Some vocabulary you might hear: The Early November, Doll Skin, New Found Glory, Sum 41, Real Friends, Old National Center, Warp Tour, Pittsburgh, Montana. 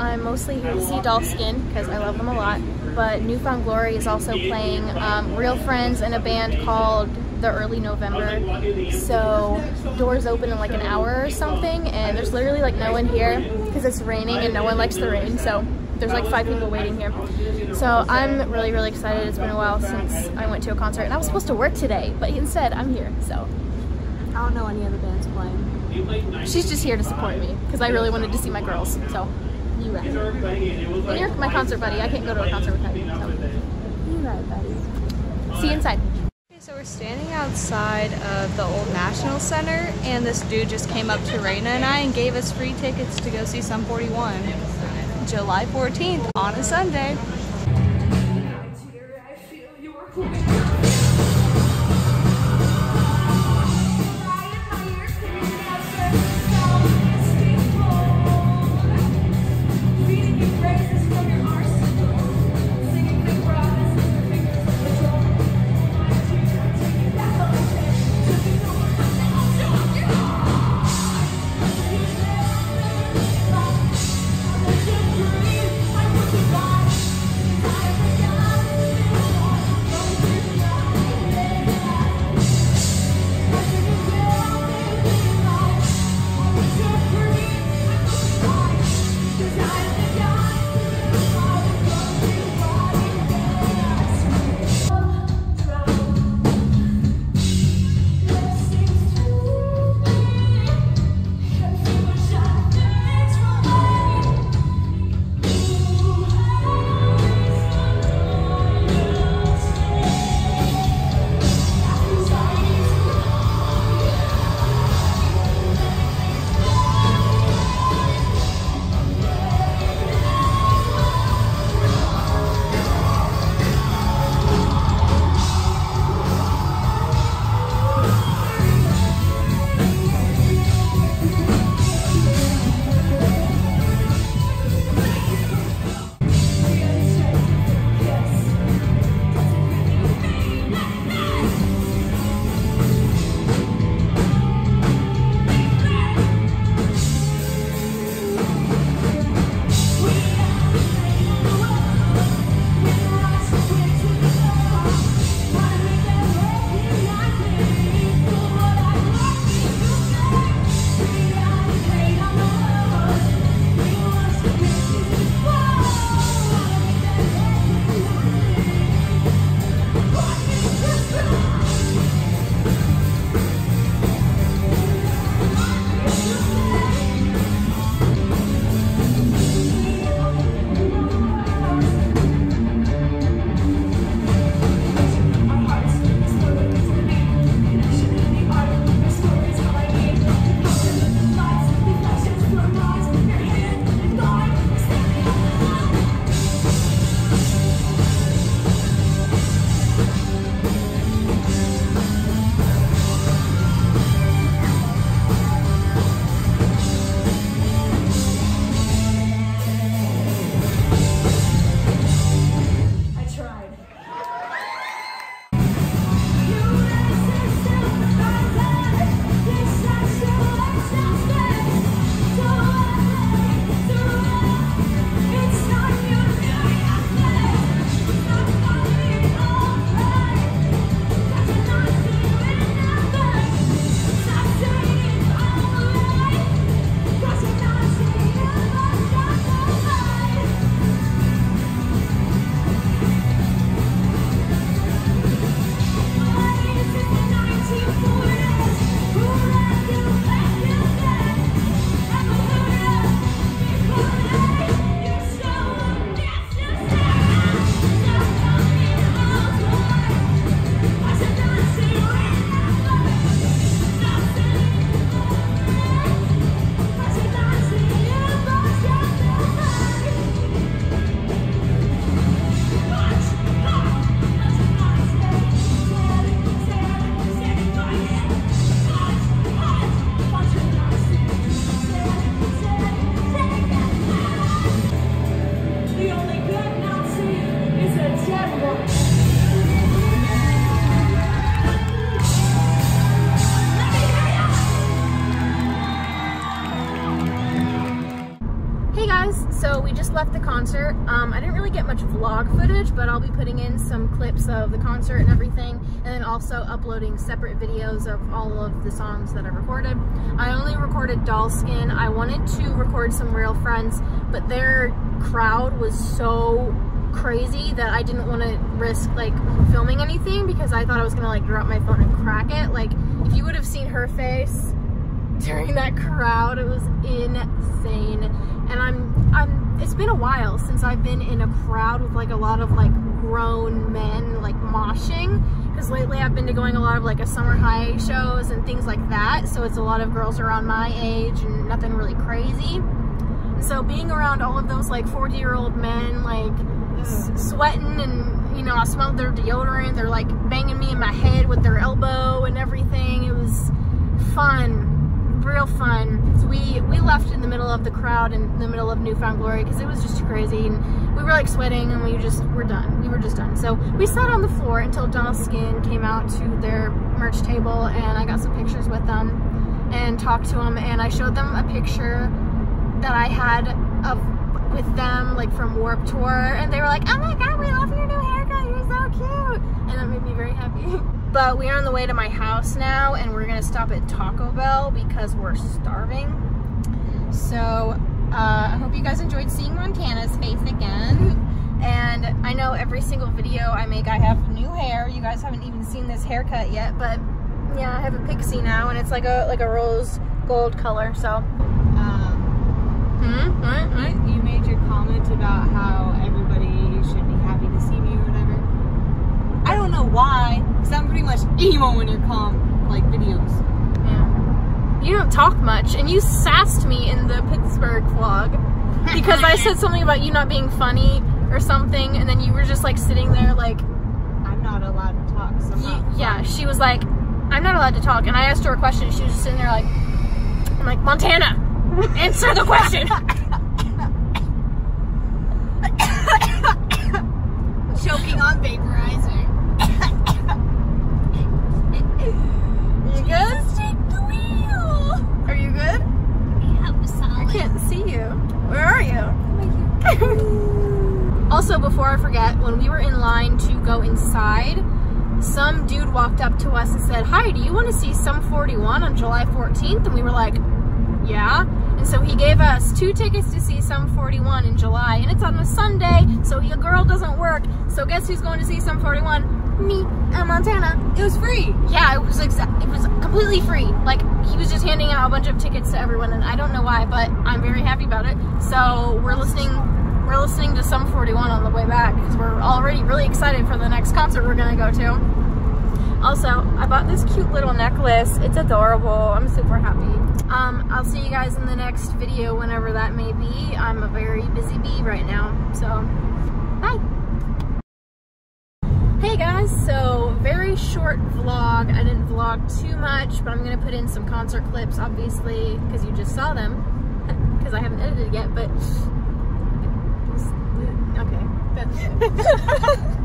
I'm mostly here to see Doll Skin because I love them a lot, but New Found Glory is also playing Real Friends and a band called The Early November. So doors open in like an hour or something, and there's literally like no one here because it's raining and no one likes the rain, so there's like 5 people waiting here. So I'm really, really excited. It's been a while since I went to a concert, and I was supposed to work today, but instead I'm here, so. I don't know any other bands playing. She's just here to support me because I really wanted to see my girls, so. You right. And you're my concert buddy. I can't go to a concert without you, so. You right, buddy. See you inside. So we're standing outside of the Old National Center, and this dude just came up to Raina and I and gave us free tickets to go see Sum 41 July 14th on a Sunday. concert. I didn't really get much vlog footage, but I'll be putting in some clips of the concert and everything, and then also uploading separate videos of all of the songs that I recorded. I only recorded Doll Skin. I wanted to record some Real Friends, but their crowd was so crazy that I didn't want to risk like filming anything, because I thought I was gonna like drop my phone and crack it. Like, if you would have seen her face during that crowd, it was insane. And it's been a while since I've been in a crowd with like a lot of like grown men like moshing, because lately I've been going a lot of like a summer high shows and things like that, so it's a lot of girls around my age and nothing really crazy. So being around all of those like 40-year-old men like sweating, and you know, I smelled their deodorant, they're like banging me in my head with their elbow and everything. It was fun, real fun. So we left in the middle of the crowd, in the middle of New Found Glory, because it was just crazy, and we were like sweating, and we were just done. So we sat on the floor until Doll Skin came out to their merch table, and I got some pictures with them and talked to them, and I showed them a picture that I had with them like from Warp Tour, and they were like, oh my god, we love your new haircut, you're so cute, and that made me very happy. But we are on the way to my house now, and we're gonna stop at Taco Bell because we're starving. So I hope you guys enjoyed seeing Montana's face again, and I know every single video I make I have new hair. You guys haven't even seen this haircut yet, but yeah, I have a pixie now, and it's like a rose gold color. So you made your comment about how everybody should be happy to see me or whatever. I don't know why, because I'm pretty much emo in your like videos. Yeah. You don't talk much, and you sassed me in the Pittsburgh vlog because I said something about you not being funny or something, and then you were just like sitting there like, I'm not allowed to talk. So yeah, she was like, I'm not allowed to talk, and I asked her a question, and she was just sitting there like, I'm like, Montana, answer the question. Choking on vaporizer. You good? Jesus, take the wheel. Are you good? Yeah, I can't see you. Where are you? Also, before I forget, when we were in line to go inside, some dude walked up to us and said, hi, do you want to see Sum 41 on July 14th? And we were like, yeah. And so he gave us 2 tickets to see Sum 41 in July, and it's on a Sunday, so your girl doesn't work. So guess who's going to see Sum 41? Me and Montana. It was free. Yeah, it was completely free. Like, he was just handing out a bunch of tickets to everyone, and I don't know why, but I'm very happy about it. So we're listening to Sum 41 on the way back, because we're already really excited for the next concert we're gonna go to. Also, I bought this cute little necklace. It's adorable. I'm super happy. I'll see you guys in the next video, whenever that may be. I'm a very busy bee right now, so bye. Hey guys, so very short vlog. I didn't vlog too much, but I'm gonna put in some concert clips, obviously, because you just saw them, because I haven't edited yet, but okay. That's it.